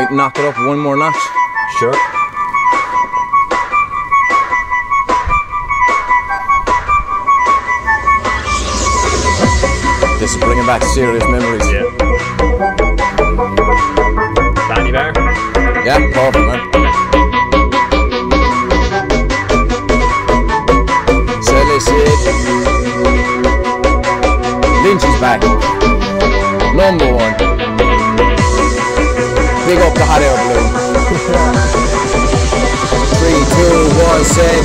might knock it up one more notch. Sure. This is bringing back serious memories. Yeah. Danny Bear? Yeah, probably, man. Celebrate. Lynchy's back. Number one. Big up the hot air balloon. 3, 2,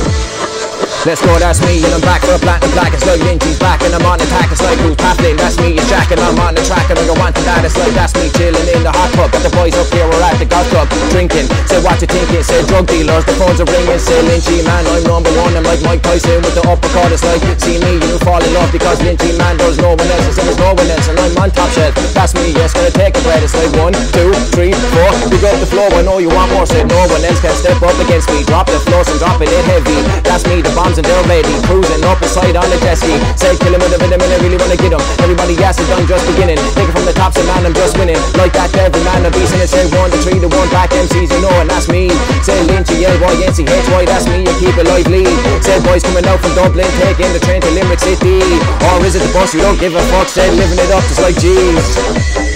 1, set. Let's go, that's me, and I'm back for a platinum black. It's like Lynchy's back, and I'm on attack. It's like who's battling, that's me, it's Jack, and I'm on the track, and we go on to that. It's like that's me, chilling in the hot pub. But the boys up here are at the golf club, drinking. Say what you thinking, say drug dealers, the phones are ringing. Say Lynchy, man, I'm number one. I'm like Mike Tyson with the uppercut. It's like, see me, you fall in love, because Lynchy, man, there's no one else. There's no one else, and I'm on top shelf. That's me, yes, gonna take a breath. It's like 1, 2, 3, 4. Big up the floor, I know you want more. Say no one else can step up against me. Drop the floors and drop it in heavy. That's me, the bomb. And they're ready, cruising up beside on the jet ski. Say kill him with a venom and I really wanna get him. Everybody else is done just beginning. Take it from the tops and man, I'm just winning. Like that every man, I'm beasting. It's say 1 to 3, the one back MCs, you know, and that's me. Say Lynchy, L-Y-N-C-H-Y, that's me, you keep it lively. Say boys coming out from Dublin, taking the train to Limerick City. Or is it the bus, you don't give a fuck, say living it up just like G's.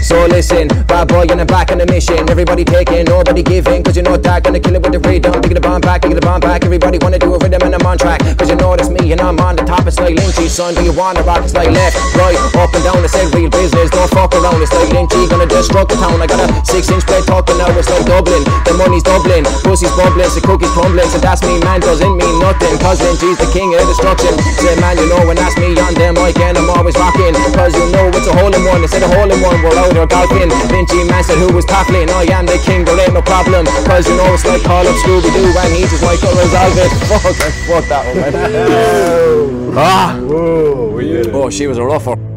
So listen, bad boy and I'm back on the mission. Everybody taking, nobody giving, cause you know that. Gonna kill it with the rhythm, taking the bomb back, taking the bomb back. Everybody wanna do a rhythm and I'm on track, cause you know that's me and I'm on the top. It's like Lynchy, son, do you wanna rock? It's like left, right, up and down, it's like real business. Don't fuck around, it's like Lynchy, gonna destruct the town. I got a 6-inch blade talking now, it's like Dublin. The money's doubling, pussy's bubbling, the cookie's crumbling. So that's me, man, doesn't mean nothing, cause Lynchy's the king of destruction. Say man, you know, and that's me on them mic and I'm always rocking, cause you know it's a hole in one. It's a hole in one, we're out or golfing. Lynchy man said who was toppling. I am the king, there ain't no problem, cause you know it's like call up Scooby-Doo and he just like to resolve it. Fuck that one, man. Ah. Whoa, oh, she was a rougher.